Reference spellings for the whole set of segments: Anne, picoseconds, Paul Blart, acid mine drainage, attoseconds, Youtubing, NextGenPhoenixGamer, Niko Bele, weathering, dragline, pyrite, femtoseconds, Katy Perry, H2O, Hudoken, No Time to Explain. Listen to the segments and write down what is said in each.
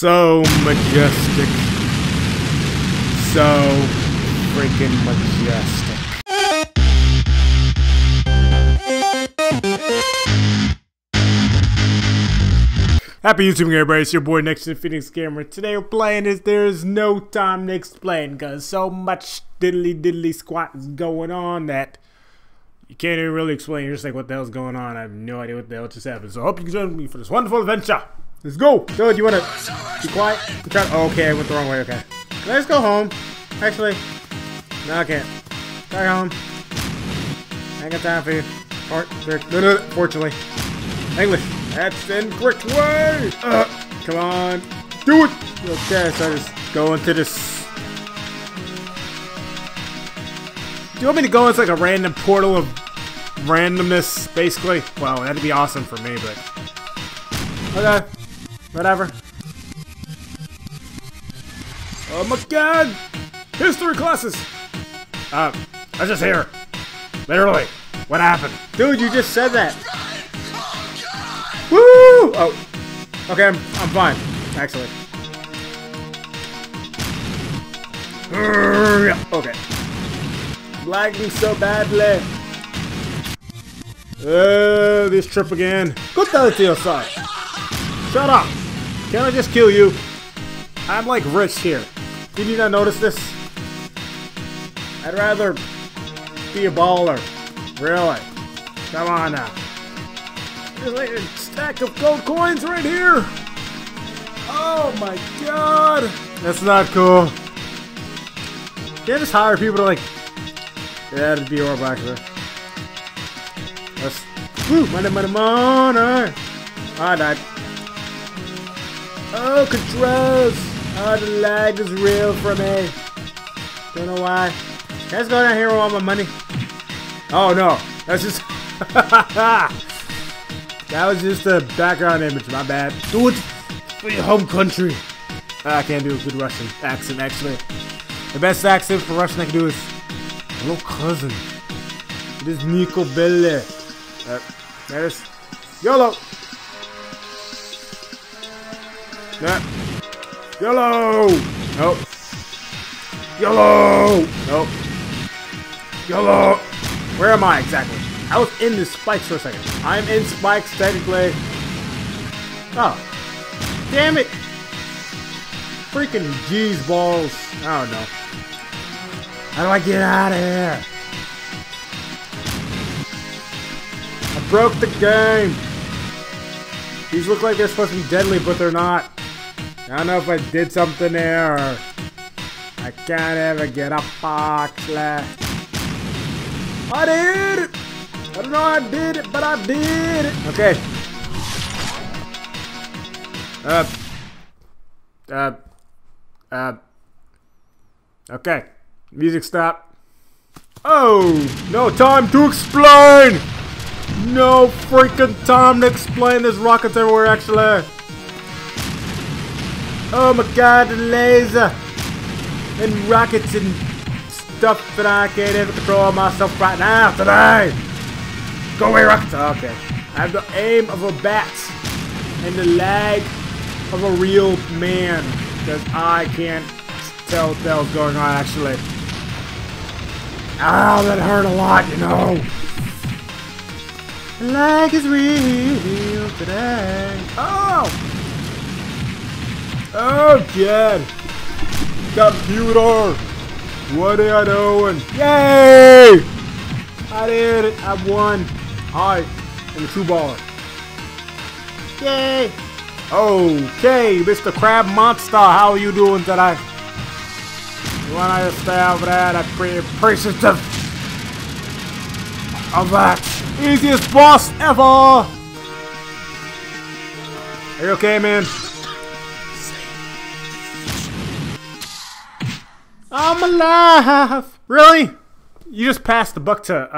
so majestic. So freaking majestic. Happy YouTube everybody, it's your boy NextGenPhoenixGamer. Today we're playing is There's No Time to Explain, cause so much diddly squat is going on that you can't even really explain. You're just like, what the hell's going on? I have no idea what the hell just happened. So I hope you can join me for this wonderful adventure. Let's go! Dude, you wanna be quiet? Oh, okay, I went the wrong way, okay. Let's go home. Actually, no, I can't. Go home. I ain't got time for you. Fortunately. English. That's the incorrect way! Come on. Do it! Okay, so I just go into this. Do you want me to go into like a random portal of randomness, basically? Well, that'd be awesome for me, but... okay. Whatever. Oh my god! History classes! I was just here. Literally. What happened? Dude, you just said that. Woo! Oh. Okay, I'm fine. Actually. Okay. I'm lagging so badly. Oh, this trip again. Go tell it to your side. Shut up. Can I just kill you? I'm like rich here. Did you not notice this? I'd rather be a baller. Really? Come on now. There's like a stack of gold coins right here. Oh my god. That's not cool. Can't just hire people to like... yeah, that'd be horrible actually. That's... woo! Money! I died. Oh, controls! Oh, the lag is real for me. Don't know why. Let's go down here with all my money. Oh no, that's just... that was just a background image, my bad. Do it for your home country. I can't do a good Russian accent, actually. The best accent for Russian I can do is... hello, cousin. It is Niko Bele. There's... YOLO! Nah. YOLO! Nope. YOLO! Nope. YOLO! Where am I exactly? I was in the spikes for a second. I'm in spikes technically. Oh. Damn it! Freaking G's balls. I don't know. How do I get out of here? I broke the game. These look like they're supposed to be deadly, but they're not. I don't know if I did something there, or I can't ever get up, actually. I did it! I don't know how I did it, but I did it! Okay. Okay. Music stop. Oh! No time to explain! No freaking time to explain. There's rockets everywhere, actually. Oh my god, the laser and rockets and stuff that I can't even control myself right now today. Go away, rockets. Okay. I have the aim of a bat and the lag of a real man, because I can't tell what's going on actually. Ow, that hurt a lot, you know. Lag is real today. Oh. Oh god! Computer! What are you doing? Yay! I did it! I won! I am a true baller. Yay! Okay, Mr. Crab Monster, how are you doing today? You wanna just stay over there? That's pretty appreciative of that. Easiest boss ever! Are you okay, man? I'm alive! Really? You just passed the buck to,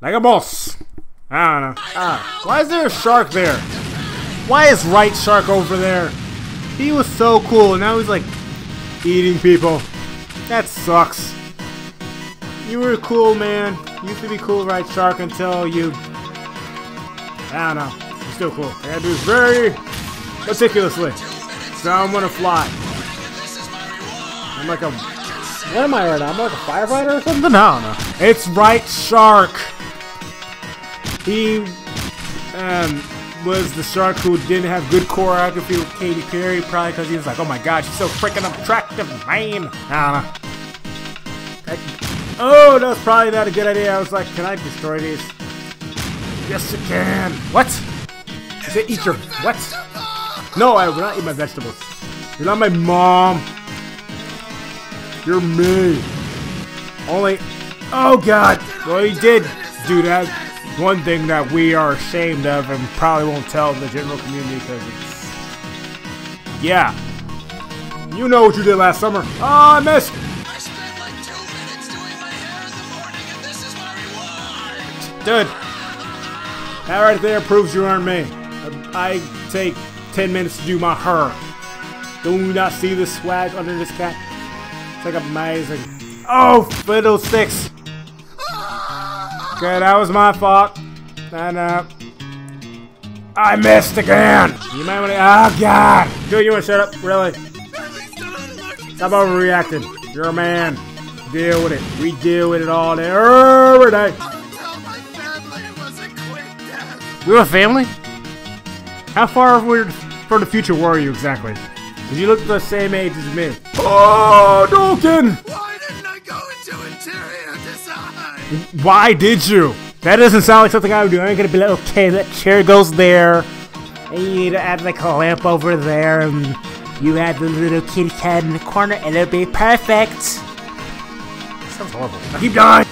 like a boss. I don't know. Why is there a shark there? Why is Right Shark over there? He was so cool, and now he's like, eating people. That sucks. You were cool, man. You used to be cool, Right Shark, until you... I don't know. You're still cool. I gotta do this very meticulously. So I'm gonna fly. I'm like a... What am I right now? I'm like a firefighter or something? No, no. It's Right Shark. He was the shark who didn't have good choreography with Katy Perry, probably because he was like, oh my god, she's so freaking attractive, man. I don't know. Oh, that was probably not a good idea. I was like, can I destroy these? Yes, you can. What? I said eat your... What? No, I will not eat my vegetables. You're not my mom. You're me. Only... Oh, God. Well, he did do that. One thing that we are ashamed of and probably won't tell the general community because it's... Yeah. You know what you did last summer. Oh, I missed... Dude, that right there proves you aren't me. I take 10 minutes to do my hair. Do you not see the swag under this cat? It's like amazing. Oh, fiddlesticks! Okay, that was my fault. And, I missed again! You might want to... Oh, God! Dude, you want to shut up? Really? Stop overreacting. You're a man. Deal with it. We deal with it all day. Every day. We have a family? How far from the future were you exactly? Because you look the same age as me. Oh, Hudoken! Why didn't I go into interior design? Why did you? That doesn't sound like something I would do. I'm gonna be like, okay, that chair goes there. And you need to add like a lamp over there. And you add the little kitty cat in the corner and it'll be perfect. That sounds horrible. I keep dying.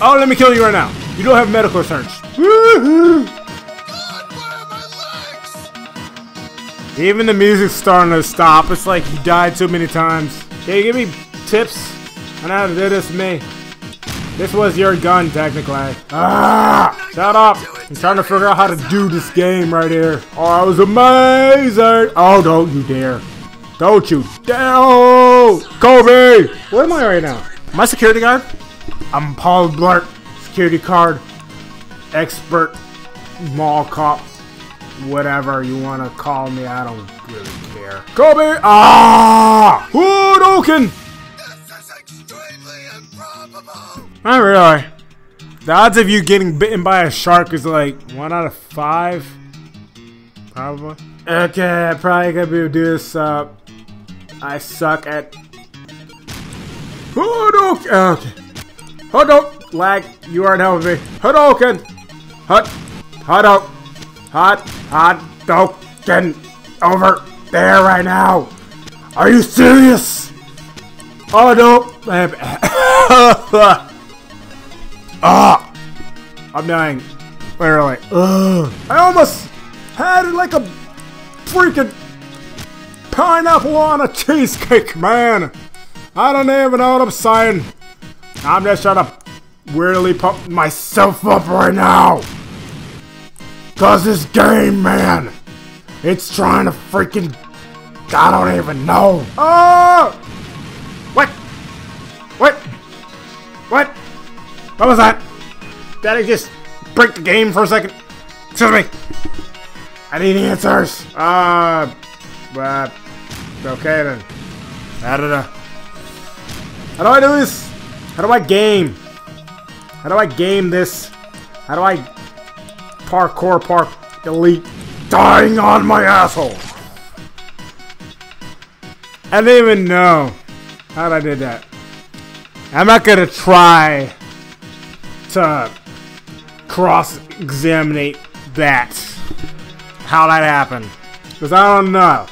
Oh, let me kill you right now. You don't have medical insurance. Woohoo! God, where are my legs? Even the music's starting to stop. It's like you died too many times. Can you give me tips on how to do this to me? This was your gun, technically. Ah! Shut up! I'm trying to figure out how to do this game right here. Oh, I was amazing! Oh, don't you dare. Don't you dare! Oh, Kobe! Where am I right now? Am I security guard? I'm Paul Blart, security card, expert, mall cop, whatever you want to call me, I don't really care. Kobe! Ah! Hudoken! This is extremely improbable! Not really. The odds of you getting bitten by a shark is like 1 out of 5, probably. Okay, I probably gotta be able to do this. I suck at Hudoken. Okay. Hudoken, lag, you aren't helping me. Hudoken, Hudoken, over there right now. Are you serious? Oh no, I'm dying. Literally. I almost had it like a freaking pineapple on a cheesecake, man. I don't even know what I'm saying. I'm just trying to weirdly pump myself up right now. Cause this game, man, it's trying to freaking... I don't even know. Oh! What? What? What? What was that? Did I just break the game for a second? Excuse me. I need answers. Okay then. I don't know. How do I do this? How do I game? How do I game this? How do I parkour park delete dying on my asshole? I didn't even know how I did that. I'm not gonna try to cross-examine that. How that happened. Because I don't know.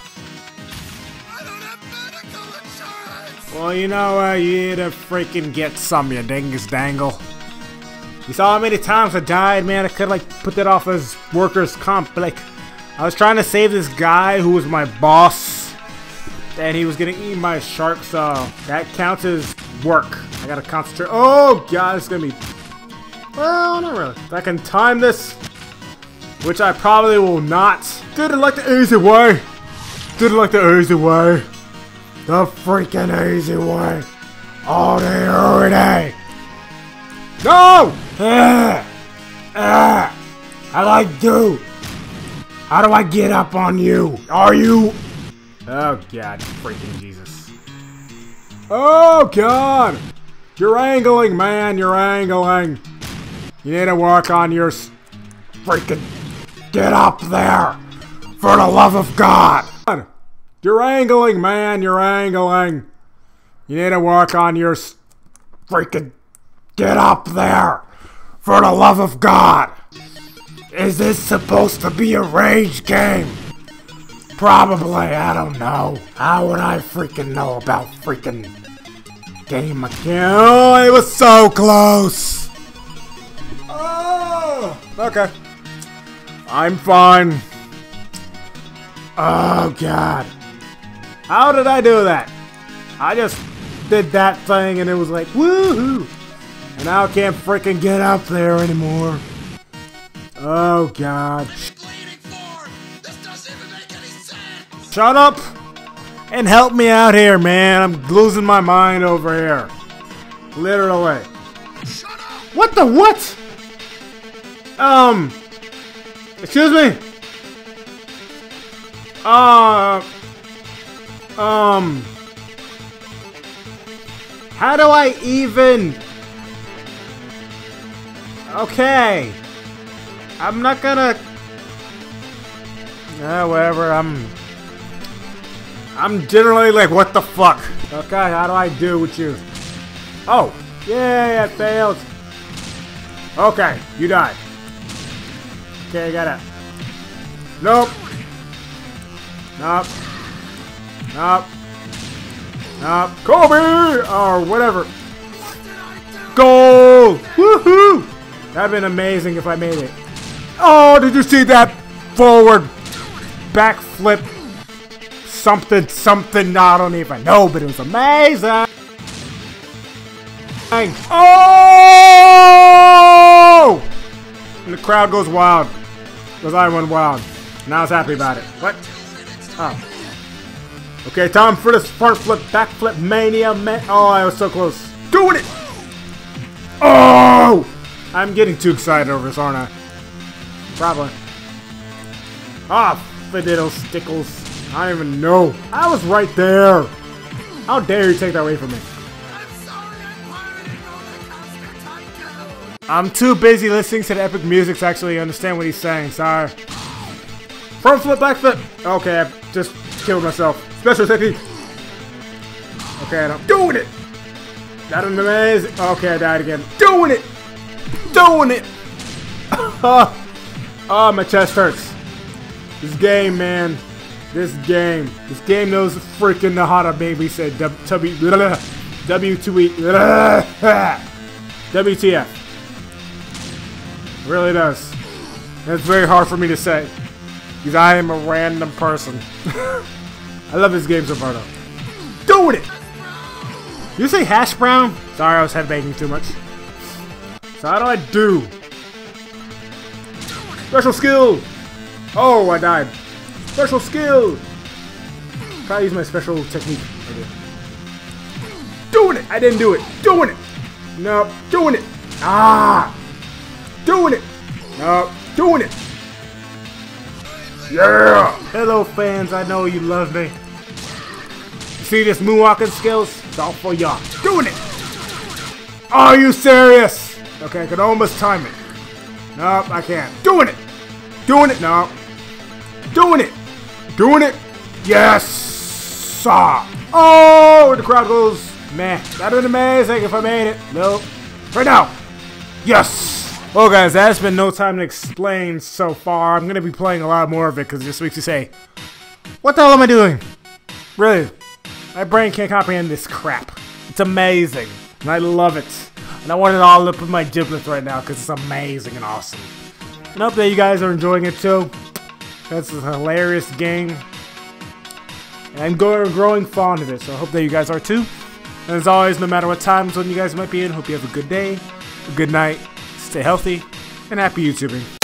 Well, you know what, you need to freaking get some, you dingus dangle. You saw how many times I died, man. I could like put that off as workers' comp, but like I was trying to save this guy who was my boss, and he was gonna eat my shark, so that counts as work. I gotta concentrate. Oh god, it's gonna be... Well, not really. If I can time this, which I probably will not. Did it like the easy way. Did it like the easy way. The freaking easy way, all day, every day. No! I like you. How do I get up on you? Are you? Oh god, freaking Jesus. Oh god! You're angling, man, you're angling. You need to work on your freaking... Get up there! For the love of God! You're angling, man, you're angling. You need to work on your freaking... Get up there! For the love of God! Is this supposed to be a rage game? Probably, I don't know. How would I freaking know about freaking game again? Oh, it was so close! Oh! Okay. I'm fine. Oh, God. How did I do that? I just did that thing and it was like, woohoo! And now I can't freaking get up there anymore. Oh, God. Shut up and help me out here, man. I'm losing my mind over here. Literally. Shut up. What the what? Excuse me? How do I even... Okay. I'm not gonna... Whatever, I'm generally like, what the fuck? Okay, how do I do with you? Oh! Yay, I failed! Okay, you died. Okay, I gotta... Nope! Nope. Nope. Nope. Kobe! Or whatever. Goal! Woohoo! That'd been amazing if I made it. Oh, did you see that? Forward. Backflip. Something, something, I don't even know, but it was amazing! Oh! And the crowd goes wild. Because I went wild. And I was happy about it. What? Oh. Okay, time for this front flip, backflip mania. Oh, I was so close. Doing it! Oh! I'm getting too excited over this, aren't I? Probably. Ah, fiddle stickles. I don't even know. I was right there. How dare you take that away from me? I'm too busy listening to the epic music to actually understand what he's saying. Sorry. Front flip, back flip. Okay, I just killed myself. Special technique. Okay, I'm doing it. That was amazing. Okay, I died again. Doing it. Doing it. Oh, my chest hurts. This game, man. This game knows freaking how to baby said WTF. It really does. And it's very hard for me to say, because I am a random person. I love this game so far though. Doing it! Did you say hash brown? Sorry, I was headbanging too much. So how do I do? Special skill! Oh, I died. Special skill! Try to use my special technique. I did. Doing it! I didn't do it. Doing it! Nope. Doing it! Ah! Doing it! Nope. Doing it! Yeah! Hello, fans. I know you love me. You see this moonwalking skills? It's all for y'all. Doing it! Are you serious? Okay, I can almost time it. Nope, I can't. Doing it! Doing it! Nope. Doing it! Doing it! Yes! Oh! The crowd goes, man, that'd been amazing if I made it. Nope. Right now! Yes! Well, guys, that's been No Time to Explain so far. I'm gonna be playing a lot more of it because it just makes you say, what the hell am I doing? Really? My brain can't comprehend this crap. It's amazing. And I love it. And I want it all up in my giblets right now because it's amazing and awesome. And I hope that you guys are enjoying it too. That's a hilarious game. And I'm growing fond of it, so I hope that you guys are too. And as always, no matter what time zone you guys might be in, hope you have a good day, a good night, stay healthy, and happy YouTubing.